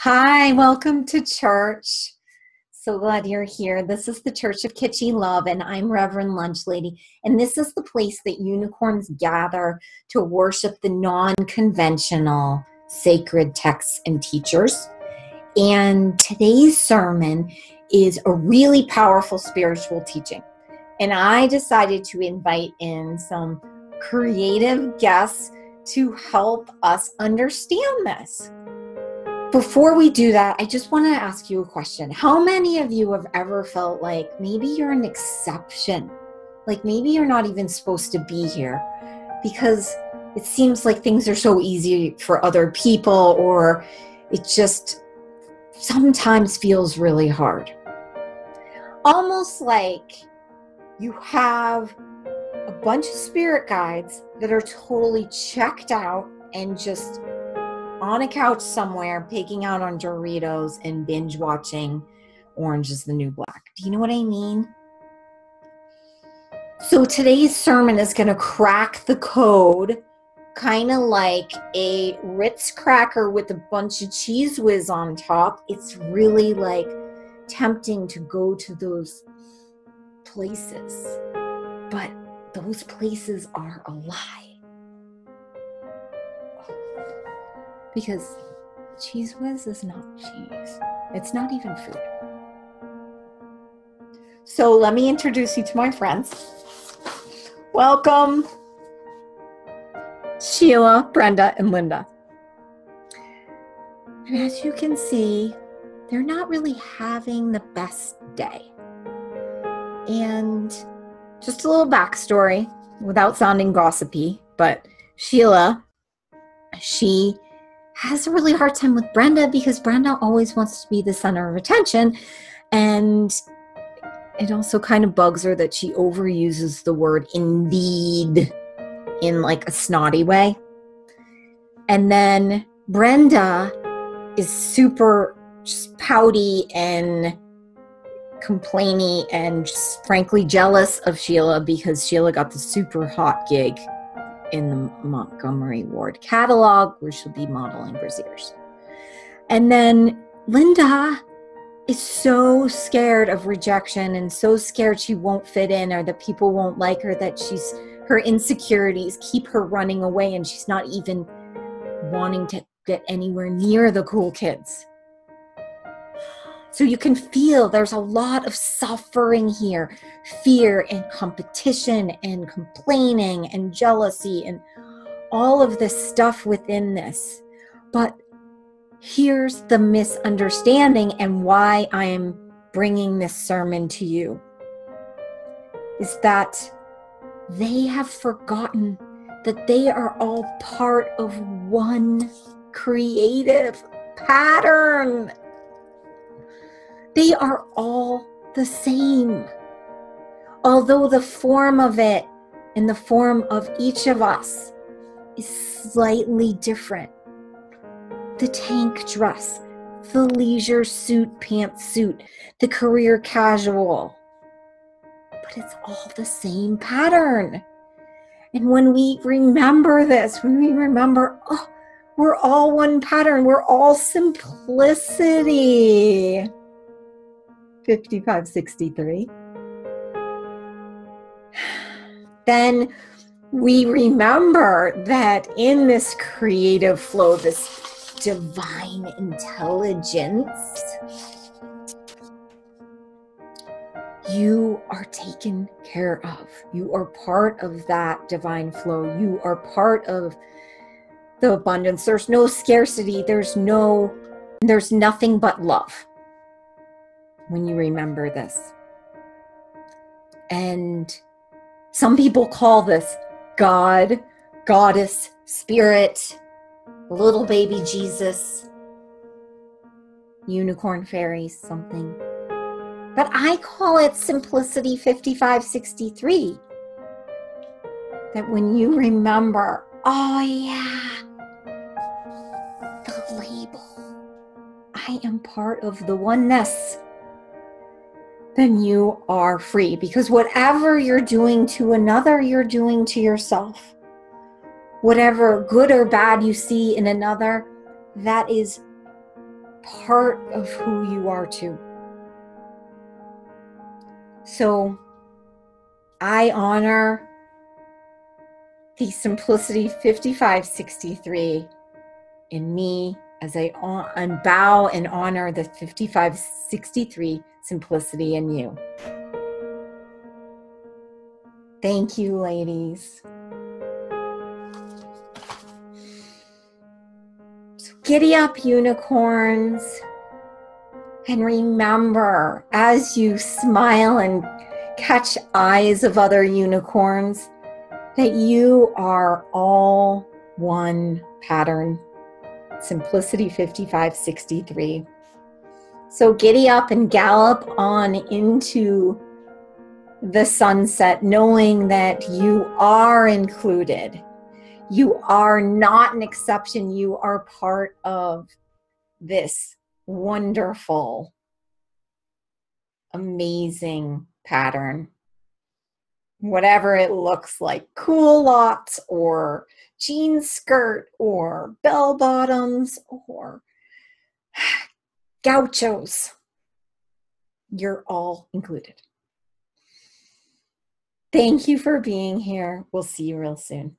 Hi, welcome to church. So glad you're here. This is the Church of Kitschy Love, and I'm Reverend Lunchlady. And this is the place that unicorns gather to worship the non-conventional sacred texts and teachers. And today's sermon is a really powerful spiritual teaching. And I decided to invite in some creative guests to help us understand this. Before we do that, I just want to ask you a question. How many of you have ever felt like maybe you're an exception? Like maybe you're not even supposed to be here because it seems like things are so easy for other people, or it just sometimes feels really hard. Almost like you have a bunch of spirit guides that are totally checked out and just on a couch somewhere, picking out on Doritos and binge watching Orange is the New Black. Do you know what I mean? So today's sermon is going to crack the code, kind of like a Ritz cracker with a bunch of Cheese Whiz on top. It's really like tempting to go to those places, but those places are a lie. Because Cheese Whiz is not cheese. It's not even food. So let me introduce you to my friends. Welcome, Sheila, Brenda, and Linda. And as you can see, they're not really having the best day. And just a little backstory, without sounding gossipy, but Sheila, she has a really hard time with Brenda because Brenda always wants to be the center of attention. And it also kind of bugs her that she overuses the word indeed in like a snotty way. And then Brenda is super just pouty and complainy and just frankly jealous of Sheila because Sheila got the super hot gig in the Montgomery Ward catalog, where she'll be modeling brasiers. And then Linda is so scared of rejection and so scared she won't fit in or that people won't like her, that her insecurities keep her running away and she's not even wanting to get anywhere near the cool kids. So you can feel there's a lot of suffering here, fear and competition and complaining and jealousy and all of this stuff within this. But here's the misunderstanding and why I'm bringing this sermon to you is that they have forgotten that they are all part of one creative pattern. They are all the same, although the form of it and the form of each of us is slightly different. The tank dress, the leisure suit, pantsuit, the career casual, but it's all the same pattern. And when we remember this, when we remember, oh, we're all one pattern, we're all simplicity. 5563. Then we remember that in this creative flow, this divine intelligence, you are taken care of. You are part of that divine flow. You are part of the abundance. There's no scarcity. There's nothing but love when you remember this. And some people call this God, Goddess, Spirit, little baby Jesus, unicorn fairies, something. But I call it simplicity 5563. That when you remember, oh yeah, the label, I am part of the oneness, then you are free. Because whatever you're doing to another, you're doing to yourself. Whatever good or bad you see in another, that is part of who you are too. So I honor the Simplicity 5563 in me as I bow and honor the 5563 Simplicity in you. Thank you, ladies. So giddy up, unicorns, and remember, as you smile and catch eyes of other unicorns, that you are all one pattern. Simplicity 5563. So giddy up and gallop on into the sunset, knowing that you are included. You are not an exception. You are part of this wonderful, amazing pattern. Whatever it looks like, culottes or jean skirt or bell bottoms or gauchos, you're all included. Thank you for being here. We'll see you real soon.